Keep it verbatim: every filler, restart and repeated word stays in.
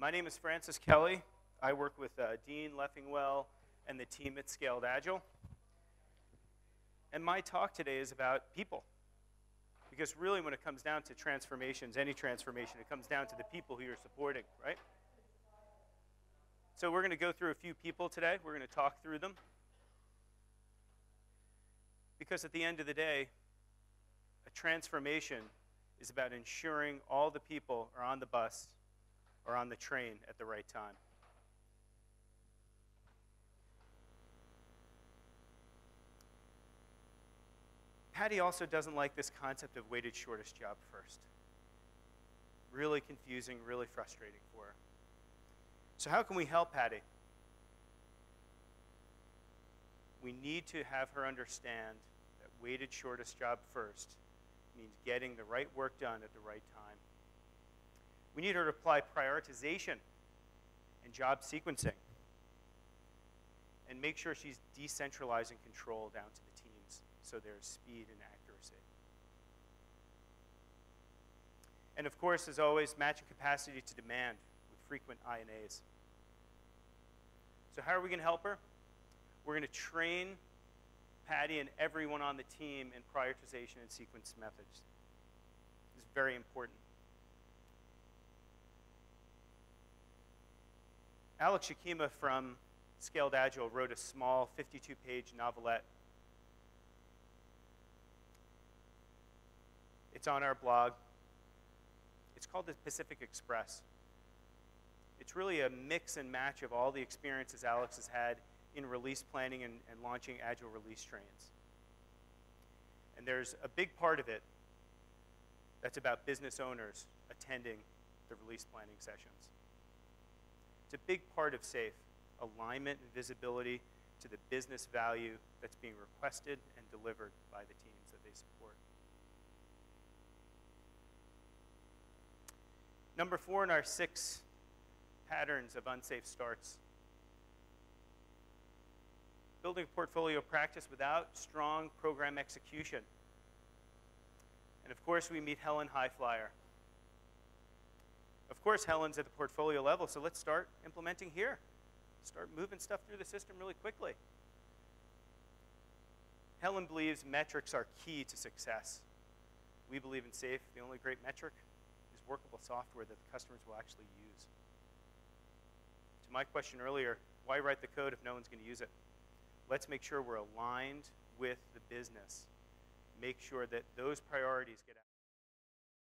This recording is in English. My name is Francis Kelly. I work with uh, Dean Leffingwell and the team at Scaled Agile. And my talk today is about people. Because really when it comes down to transformations, any transformation, it comes down to the people who you're supporting, right? So we're going to go through a few people today. We're going to talk through them. Because at the end of the day, a transformation is about ensuring all the people are on the bus or on the train at the right time. Patty also doesn't like this concept of weighted shortest job first. Really confusing, really frustrating for her. So how can we help Patty? We need to have her understand that weighted shortest job first means getting the right work done at the right time. We need her to apply prioritization and job sequencing and make sure she's decentralizing control down to the so there's speed and accuracy. And of course, as always, matching capacity to demand with frequent I N As. So how are we going to help her? We're going to train Patty and everyone on the team in prioritization and sequence methods. It's very important. Alex Shikima from Scaled Agile wrote a small fifty-two page novelette. It's on our blog. It's called the Pacific Express. It's really a mix and match of all the experiences Alex has had in release planning and, and launching agile release trains. And there's a big part of it that's about business owners attending the release planning sessions. It's a big part of SAFe, alignment and visibility to the business value that's being requested and delivered by the teams that they support. Number four in our six patterns of unsafe starts. Building a portfolio practice without strong program execution. And of course, we meet Helen Highflyer. Of course, Helen's at the portfolio level, so let's start implementing here. Start moving stuff through the system really quickly. Helen believes metrics are key to success. We believe in SAFe, the only great metric. Workable software that the customers will actually use. To my question earlier, why write the code if no one's going to use it? Let's make sure we're aligned with the business. Make sure that those priorities get out.